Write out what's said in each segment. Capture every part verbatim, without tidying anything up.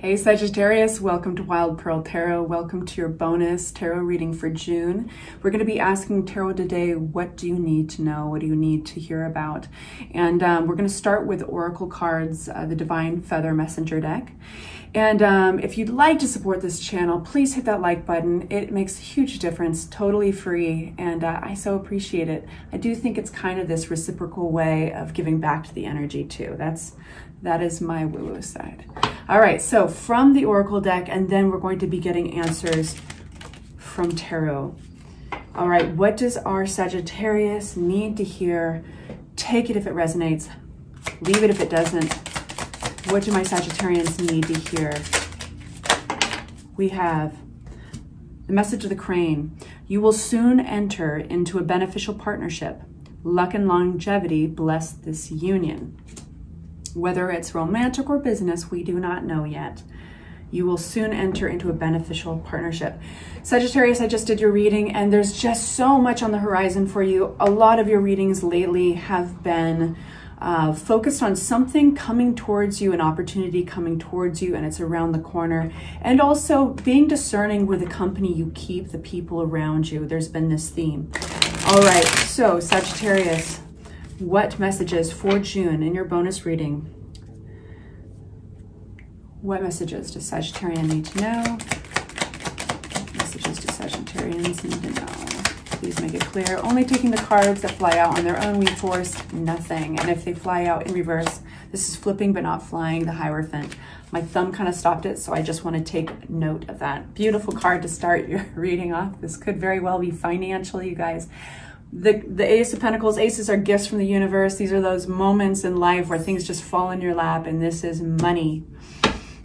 Hey Sagittarius, welcome to Wild Pearl Tarot. Welcome to your bonus tarot reading for June. We're going to be asking tarot today, what do you need to know? What do you need to hear about? And um, we're going to start with Oracle cards, uh, the Divine Feather Messenger deck. And um, if you'd like to support this channel, please hit that like button. It makes a huge difference, totally free, and uh, I so appreciate it. I do think it's kind of this reciprocal way of giving back to the energy too. That's, that is my woo-woo side. All right, so from the Oracle deck, and then we're going to be getting answers from tarot. All right, what does our Sagittarius need to hear? Take it if it resonates, leave it if it doesn't. What do my Sagittarians need to hear? We have the message of the crane. You will soon enter into a beneficial partnership. Luck and longevity bless this union. Whether it's romantic or business, we do not know yet. You will soon enter into a beneficial partnership. Sagittarius, I just did your reading and there's just so much on the horizon for you. A lot of your readings lately have been uh, focused on something coming towards you, an opportunity coming towards you, and it's around the corner. And also being discerning with the company you keep, the people around you. There's been this theme. All right, so Sagittarius, what messages for June in your bonus reading? What messages does Sagittarian need to know? What messages do Sagittarians need to know? Please make it clear. Only taking the cards that fly out on their own, we force nothing. And if they fly out in reverse, this is flipping but not flying, the Hierophant. My thumb kind of stopped it, so I just want to take note of that. Beautiful card to start your reading off. This could very well be financial, you guys. The, the Ace of Pentacles, aces are gifts from the universe. These are those moments in life where things just fall in your lap, and this is money.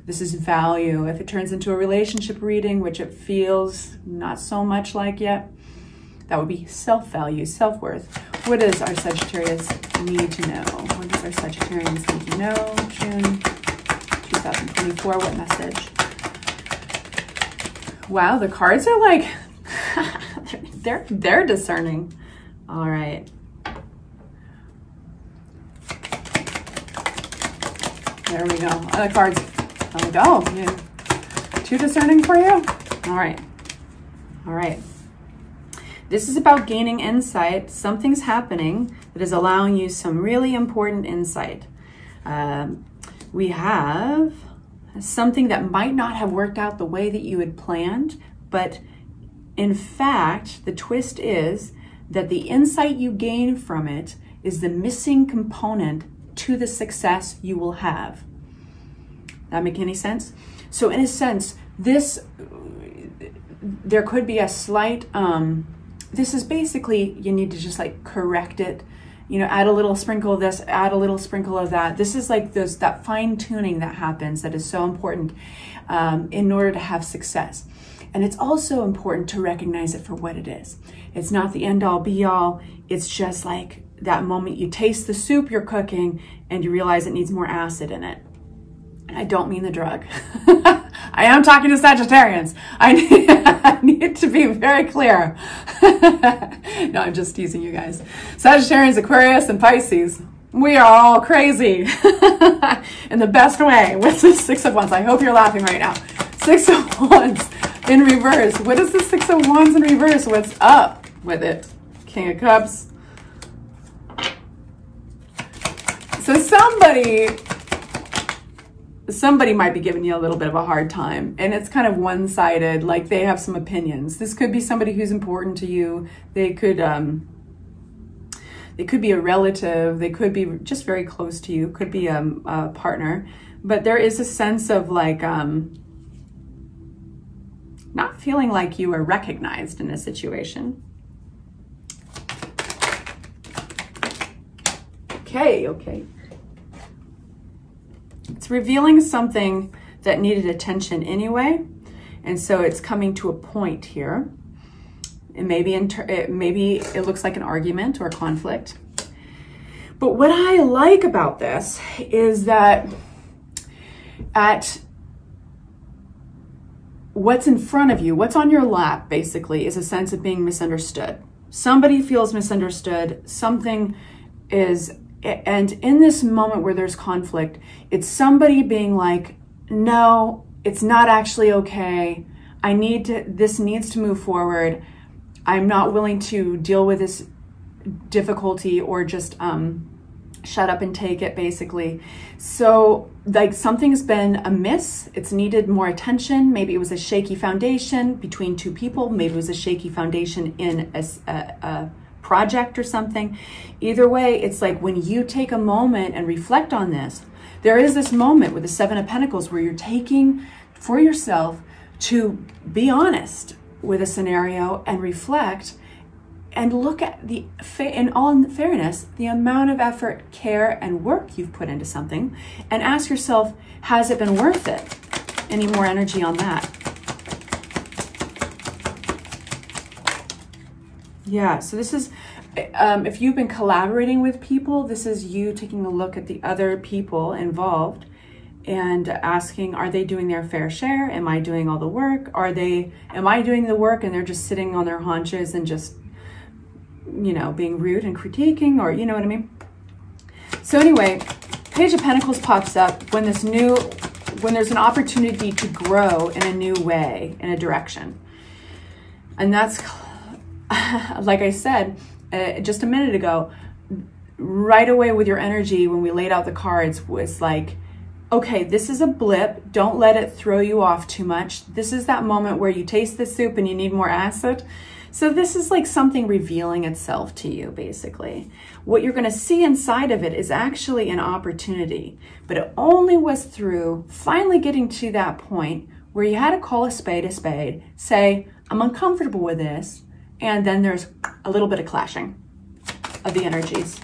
This is value. If it turns into a relationship reading, which it feels not so much like yet, that would be self-value, self-worth. What does our Sagittarius need to know? What does our Sagittarians need to know? June two thousand twenty-four, what message? Wow, the cards are like, they're, they're discerning. All right. There we go. Other cards. Oh, no. Yeah. Too discerning for you? All right. All right. This is about gaining insight. Something's happening that is allowing you some really important insight. Um, we have something that might not have worked out the way that you had planned, but in fact, the twist is that the insight you gain from it is the missing component to the success you will have. That make any sense? So in a sense, this, there could be a slight, um, this is basically, you need to just like correct it, you know, add a little sprinkle of this, add a little sprinkle of that. This is like those, that fine tuning that happens that is so important um, in order to have success. And it's also important to recognize it for what it is. It's not the end all be all. It's just like that moment you taste the soup you're cooking and you realize it needs more acid in it. And I don't mean the drug. I am talking to Sagittarians. I need, I need to be very clear. No, I'm just teasing you guys. Sagittarians, Aquarius, and Pisces. We are all crazy in the best way. What's the Six of Wands? I hope you're laughing right now. Six of Wands. In reverse. What is the Six of Wands in reverse? What's up with it? King of Cups. So somebody, somebody might be giving you a little bit of a hard time, and it's kind of one-sided, like they have some opinions. This could be somebody who's important to you. They could, um, they could be a relative. They could be just very close to you. Could be a, a partner, but there is a sense of like, um, not feeling like you are recognized in a situation. Okay, okay. It's revealing something that needed attention anyway, and so it's coming to a point here. And maybe it, maybe it looks like an argument or a conflict. But what I like about this is that at what's in front of you, what's on your lap, basically, is a sense of being misunderstood. Somebody feels misunderstood, something is, and in this moment where there's conflict, it's somebody being like, no, it's not actually okay. I need to, this needs to move forward. I'm not willing to deal with this difficulty or just um, shut up and take it, basically. So like something's been amiss. It's needed more attention. Maybe it was a shaky foundation between two people. Maybe it was a shaky foundation in a, a, a project or something. Either way, it's like when you take a moment and reflect on this, there is this moment with the Seven of Pentacles where you're taking for yourself to be honest with a scenario and reflect and look at the, in all fairness, the amount of effort, care, and work you've put into something, and ask yourself, has it been worth it? Any more energy on that? Yeah, so this is, um, if you've been collaborating with people, this is you taking a look at the other people involved and asking, are they doing their fair share? Am I doing all the work? Are they, am I doing the work and they're just sitting on their haunches and just, you know, being rude and critiquing, or you know what I mean? So anyway, Page of Pentacles pops up when this new, when there's an opportunity to grow in a new way, in a direction. And that's, like I said, uh, just a minute ago, right away with your energy, when we laid out the cards, was like, okay, this is a blip. Don't let it throw you off too much. This is that moment where you taste the soup and you need more acid. So this is like something revealing itself to you, basically. What you're gonna see inside of it is actually an opportunity, but it only was through finally getting to that point where you had to call a spade a spade, say, I'm uncomfortable with this, and then there's a little bit of clashing of the energies.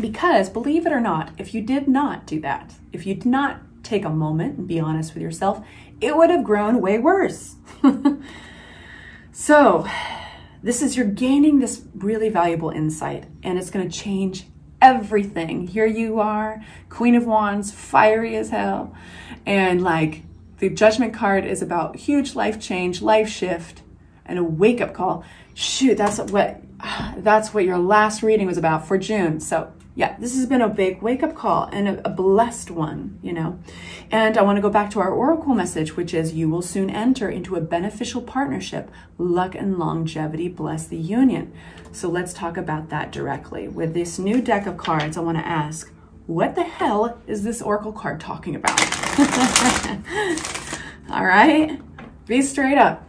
Because believe it or not, if you did not do that, if you did not take a moment and be honest with yourself, it would have grown way worse. So this is, you're gaining this really valuable insight, and it's going to change everything. Here you are, Queen of Wands, fiery as hell. And like the Judgment card is about huge life change, life shift, and a wake up call. Shoot, that's what, that's what your last reading was about for June. So yeah, this has been a big wake up call and a, a blessed one, you know. And I want to go back to our oracle message, which is you will soon enter into a beneficial partnership. Luck and longevity bless the union. So let's talk about that directly. With this new deck of cards, I want to ask, what the hell is this oracle card talking about? All right, be straight up.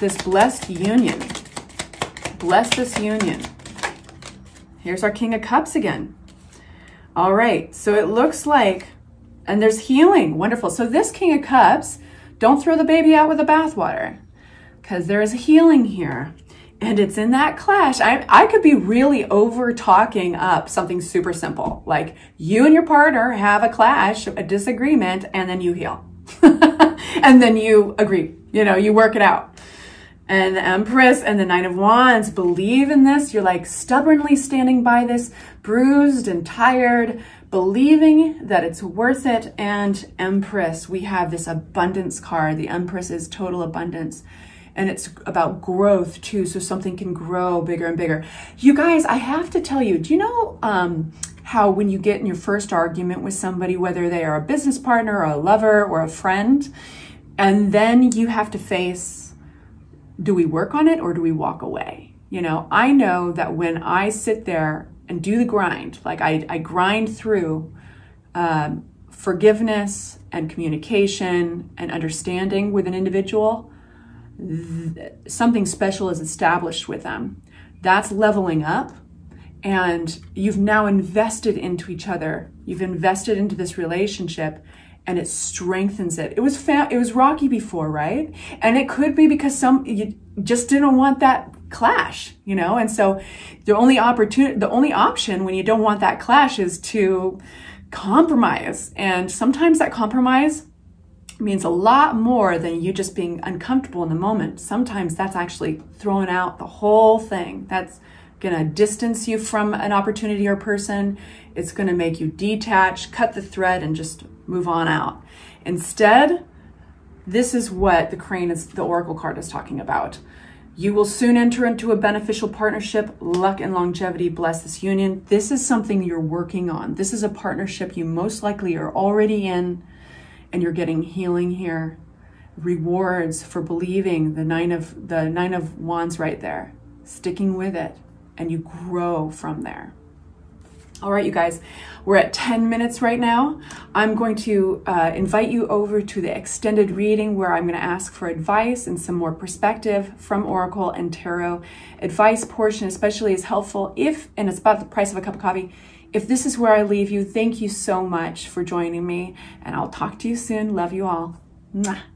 This blessed union, bless this union. Here's our King of Cups again. All right, so it looks like, and there's healing, wonderful. So this King of Cups, don't throw the baby out with the bathwater, because there is healing here. And it's in that clash. I, I could be really over talking up something super simple, like you and your partner have a clash, a disagreement, and then you heal. And then you agree, you know, you work it out. And the Empress and the Nine of Wands believe in this. You're like stubbornly standing by this, bruised and tired, believing that it's worth it. And Empress, we have this abundance card. The Empress is total abundance. And it's about growth too, so something can grow bigger and bigger. You guys, I have to tell you, do you know um, how when you get in your first argument with somebody, whether they are a business partner or a lover or a friend, and then you have to face, do we work on it or do we walk away? You know, I know that when I sit there and do the grind, like I, I grind through um, forgiveness and communication and understanding with an individual, something special is established with them. That's leveling up, and you've now invested into each other. You've invested into this relationship, and it strengthens it. It was fa it was rocky before, right? And it could be because some, you just didn't want that clash, you know? And so the only opportunity, the only option when you don't want that clash is to compromise. And sometimes that compromise means a lot more than you just being uncomfortable in the moment. Sometimes that's actually throwing out the whole thing. That's gonna distance you from an opportunity or person. It's gonna make you detach, cut the thread, and just move on out. Instead, this is what the crane is, the oracle card is talking about. You will soon enter into a beneficial partnership. Luck and longevity bless this union. This is something you're working on. This is a partnership you most likely are already in. and you're getting healing here. Rewards for believing, the nine of the nine of wands right there, sticking with it, and you grow from there. All right, you guys, we're at ten minutes right now. I'm going to uh, invite you over to the extended reading where I'm going to ask for advice and some more perspective from Oracle and Tarot. Advice portion especially is helpful if, and it's about the price of a cup of coffee. If this is where I leave you, thank you so much for joining me, and I'll talk to you soon. Love you all. Mwah.